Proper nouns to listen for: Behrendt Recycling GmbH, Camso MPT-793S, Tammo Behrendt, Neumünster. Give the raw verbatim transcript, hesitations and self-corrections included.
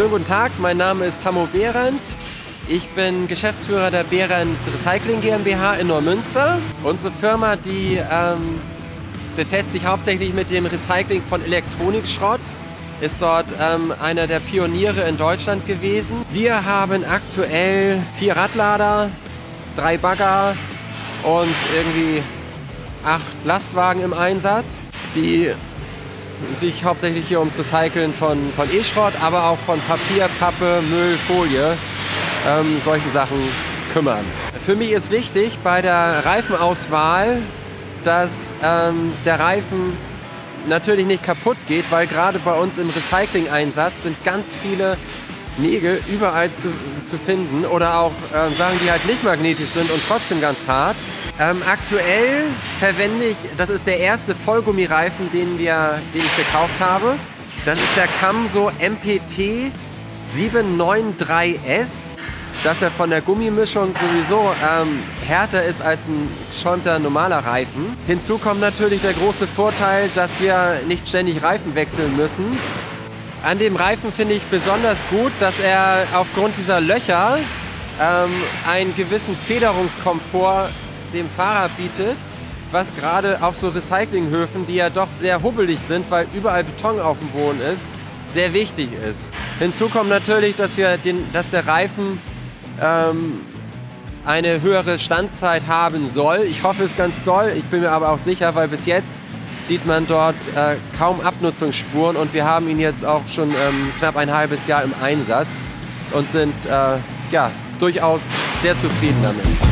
Schönen guten Tag, mein Name ist Tammo Behrendt. Ich bin Geschäftsführer der Behrendt Recycling GmbH in Neumünster. Unsere Firma, die ähm, befasst sich hauptsächlich mit dem Recycling von Elektronikschrott, ist dort ähm, einer der Pioniere in Deutschland gewesen. Wir haben aktuell vier Radlader, drei Bagger und irgendwie acht Lastwagen im Einsatz, die sich hauptsächlich hier ums Recyceln von, von E-Schrott, aber auch von Papier, Pappe, Müll, Folie, ähm, solchen Sachen kümmern. Für mich ist wichtig bei der Reifenauswahl, dass ähm, der Reifen natürlich nicht kaputt geht, weil gerade bei uns im Recycling-Einsatz sind ganz viele Nägel überall zu, zu finden oder auch ähm, Sachen, die halt nicht magnetisch sind und trotzdem ganz hart. Ähm, aktuell verwende ich, das ist der erste Vollgummireifen, den, wir, den ich gekauft habe. Das ist der Camso M P T sieben neun drei S. Dass er von der Gummimischung sowieso ähm, härter ist als ein geschäumter normaler Reifen. Hinzu kommt natürlich der große Vorteil, dass wir nicht ständig Reifen wechseln müssen. An dem Reifen finde ich besonders gut, dass er aufgrund dieser Löcher ähm, einen gewissen Federungskomfort dem Fahrer bietet, was gerade auf so Recyclinghöfen, die ja doch sehr hubbelig sind, weil überall Beton auf dem Boden ist, sehr wichtig ist. Hinzu kommt natürlich, dass, wir den, dass der Reifen ähm, eine höhere Standzeit haben soll. Ich hoffe es ganz doll, ich bin mir aber auch sicher, weil bis jetzt sieht man dort äh, kaum Abnutzungsspuren und wir haben ihn jetzt auch schon ähm, knapp ein halbes Jahr im Einsatz und sind äh, ja, durchaus sehr zufrieden damit.